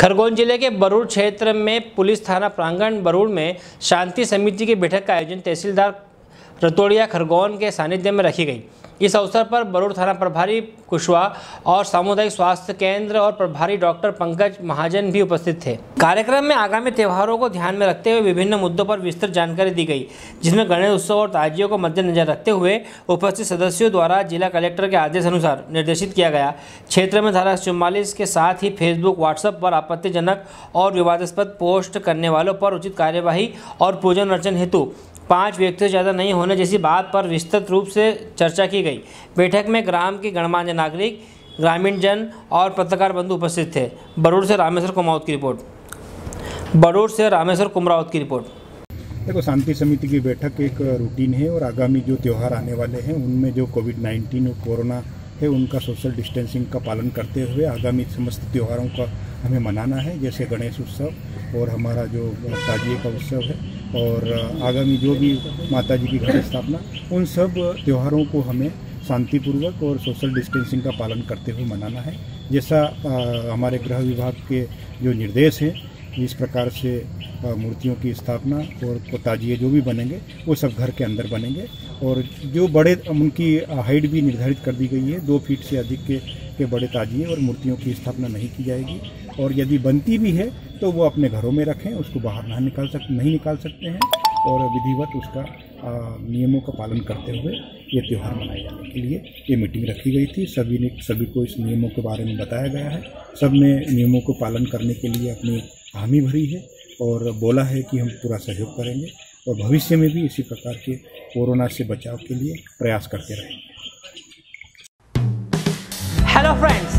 खरगोन जिले के बरूड़ क्षेत्र में पुलिस थाना प्रांगण बरूड़ में शांति समिति की बैठक का आयोजन तहसीलदार रतोड़िया खरगोन के सानिध्य में रखी गई। इस अवसर पर बरूड़ थाना प्रभारी कुशवाह और सामुदायिक स्वास्थ्य केंद्र और प्रभारी डॉक्टर पंकज महाजन भी उपस्थित थे। कार्यक्रम में आगामी त्योहारों को ध्यान में रखते हुए विभिन्न मुद्दों पर विस्तृत जानकारी दी गई, जिसमें गणेश उत्सव और ताजियों को मद्देनजर रखते हुए उपस्थित सदस्यों द्वारा जिला कलेक्टर के आदेश अनुसार निर्देशित किया गया क्षेत्र में धारा 44 के साथ ही फेसबुक व्हाट्सएप पर आपत्तिजनक और विवादास्पद पोस्ट करने वालों पर उचित कार्यवाही और पूजन अर्चन हेतु 5 व्यक्ति ज़्यादा नहीं होने जैसी बात पर विस्तृत रूप से चर्चा की गई। बैठक में ग्राम के गणमान्य नागरिक, ग्रामीण जन और पत्रकार बंधु उपस्थित थे। बरूड़ से रामेश्वर कुमरावत की रिपोर्ट। देखो, शांति समिति की बैठक एक रूटीन है और आगामी जो त्यौहार आने वाले हैं उनमें जो कोविड-19 और कोरोना है उनका सोशल डिस्टेंसिंग का पालन करते हुए आगामी समस्त त्योहारों का हमें मनाना है, जैसे गणेश उत्सव और हमारा जो ताजिए का उत्सव है और आगामी जो भी माता जी की घट स्थापना, उन सब त्योहारों को हमें शांतिपूर्वक और सोशल डिस्टेंसिंग का पालन करते हुए मनाना है। जैसा हमारे गृह विभाग के जो निर्देश हैं, इस प्रकार से मूर्तियों की स्थापना और ताजिए जो भी बनेंगे वो सब घर के अंदर बनेंगे और जो बड़े उनकी हाइट भी निर्धारित कर दी गई है, 2 फीट से अधिक के बड़े ताजिए और मूर्तियों की स्थापना नहीं की जाएगी और यदि बनती भी है तो वो अपने घरों में रखें, उसको बाहर नहीं निकाल सकते हैं और विधिवत उसका नियमों का पालन करते हुए ये त्यौहार मनाए जाने के लिए ये मीटिंग रखी गई थी। सभी को इस नियमों के बारे में बताया गया है, सब ने नियमों को पालन करने के लिए अपनी हामी भरी है और बोला है कि हम पूरा सहयोग करेंगे और भविष्य में भी इसी प्रकार के कोरोना से बचाव के लिए प्रयास करते रहेंगे। Hello friends,